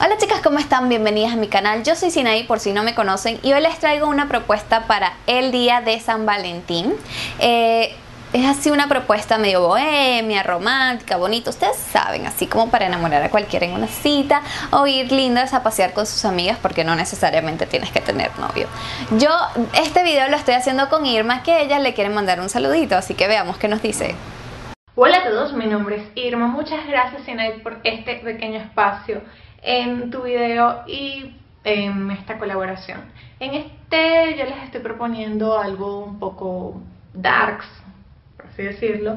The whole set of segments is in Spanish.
Hola chicas, ¿cómo están? Bienvenidas a mi canal. Yo soy Zinahydmakeup, por si no me conocen, y hoy les traigo una propuesta para el día de San Valentín. Es así una propuesta medio bohemia, romántica, bonita, ustedes saben, así como para enamorar a cualquiera en una cita o ir lindas a pasear con sus amigas, porque no necesariamente tienes que tener novio. Yo este video lo estoy haciendo con Irma, que ella le quiere mandar un saludito, así que veamos qué nos dice. Hola a todos, mi nombre es Irma, muchas gracias Zinahydmakeup por este pequeño espacio en tu video y en esta colaboración. En este yo les estoy proponiendo algo un poco darks, por así decirlo,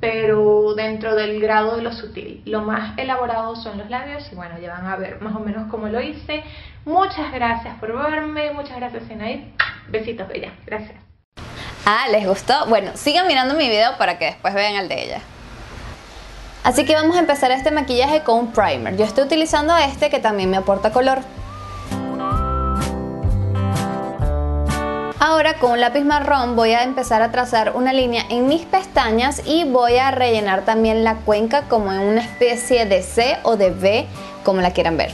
pero dentro del grado de lo sutil. Lo más elaborado son los labios y bueno, ya van a ver más o menos cómo lo hice. Muchas gracias por verme, muchas gracias Zinahydmakeup, besitos bella, gracias. Ah, ¿les gustó? Bueno, sigan mirando mi video para que después vean el de ella. Así que vamos a empezar este maquillaje con un primer. Yo estoy utilizando este que también me aporta color. Ahora con un lápiz marrón voy a empezar a trazar una línea en mis pestañas y voy a rellenar también la cuenca como en una especie de C o de V, como la quieran ver.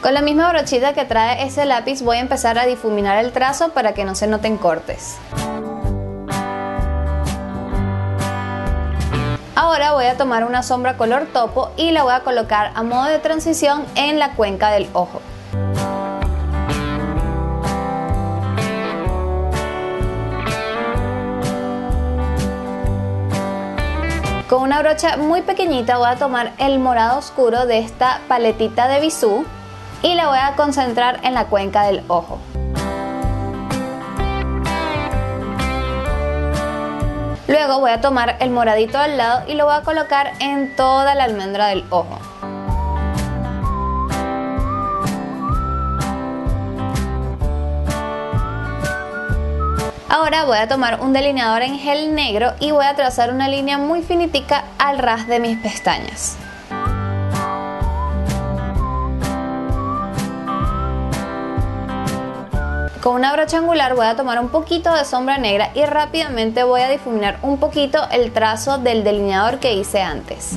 Con la misma brochita que trae ese lápiz voy a empezar a difuminar el trazo para que no se noten cortes. Ahora voy a tomar una sombra color topo y la voy a colocar a modo de transición en la cuenca del ojo. Con una brocha muy pequeñita voy a tomar el morado oscuro de esta paletita de Bisú y la voy a concentrar en la cuenca del ojo. Luego voy a tomar el moradito al lado y lo voy a colocar en toda la almendra del ojo. Ahora voy a tomar un delineador en gel negro y voy a trazar una línea muy finitica al ras de mis pestañas. Con una brocha angular voy a tomar un poquito de sombra negra y rápidamente voy a difuminar un poquito el trazo del delineador que hice antes.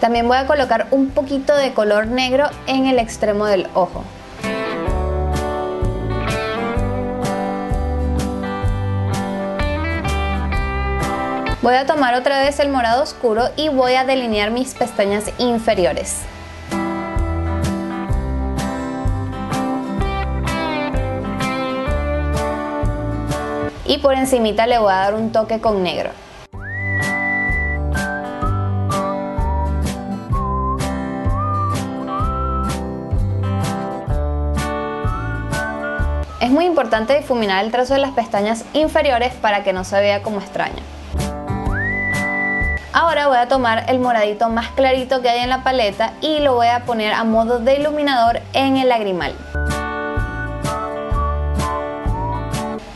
También voy a colocar un poquito de color negro en el extremo del ojo. Voy a tomar otra vez el morado oscuro y voy a delinear mis pestañas inferiores. Y por encimita le voy a dar un toque con negro. Es muy importante difuminar el trazo de las pestañas inferiores para que no se vea como extraño. Ahora voy a tomar el moradito más clarito que hay en la paleta y lo voy a poner a modo de iluminador en el lagrimal,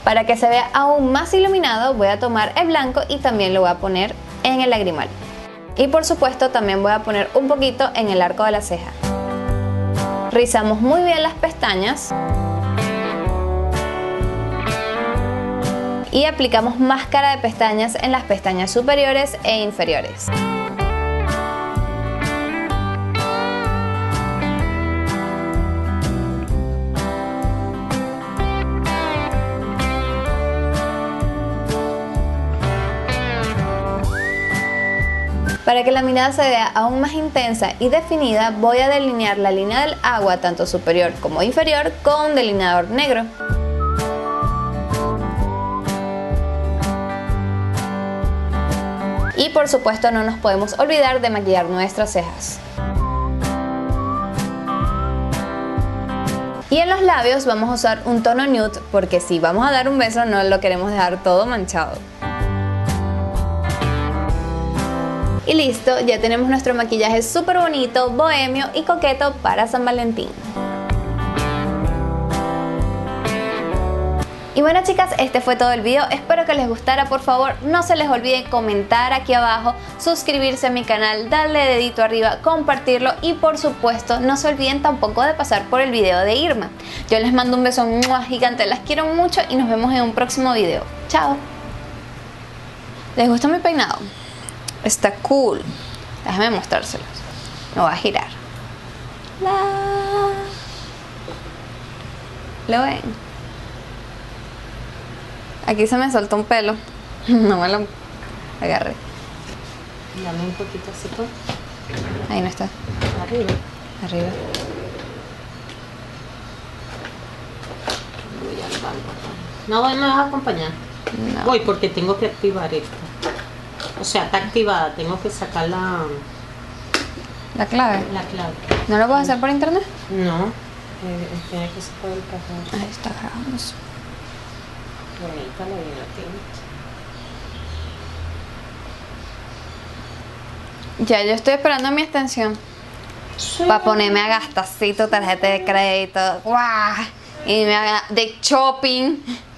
para que se vea aún más iluminado. Voy a tomar el blanco y también lo voy a poner en el lagrimal y por supuesto también voy a poner un poquito en el arco de la ceja. Rizamos muy bien las pestañas y aplicamos máscara de pestañas en las pestañas superiores e inferiores. Para que la mirada se vea aún más intensa y definida, voy a delinear la línea del agua, tanto superior como inferior, con un delineador negro. Y por supuesto no nos podemos olvidar de maquillar nuestras cejas. Y en los labios vamos a usar un tono nude, porque si vamos a dar un beso no lo queremos dejar todo manchado. Y listo, ya tenemos nuestro maquillaje súper bonito, bohemio y coqueto para San Valentín. Y bueno chicas, este fue todo el video, espero que les gustara. Por favor no se les olvide comentar aquí abajo, suscribirse a mi canal, darle dedito arriba, compartirlo y por supuesto no se olviden tampoco de pasar por el video de Irma. Yo les mando un beso gigante, las quiero mucho y nos vemos en un próximo video. Chao. ¿Les gustó mi peinado? Está cool. Déjame mostrárselos. Lo voy a girar. ¿Lo ven? Aquí se me soltó un pelo. No me lo agarré. Dame un poquito así todo. Ahí no está. Arriba. Arriba. Voy al banco. No, no vas a acompañar. No. Voy porque tengo que activar esto. O sea, está activada. Tengo que sacar la... ¿La clave? La clave. ¿No lo puedes hacer por internet? No. Tiene que sacar el cajón. Ahí está grabando. Bonita la vida. Ya, yo estoy esperando mi extensión. Sí. Para ponerme a gastacito, tarjeta de crédito. ¡Guau! Y me haga de shopping.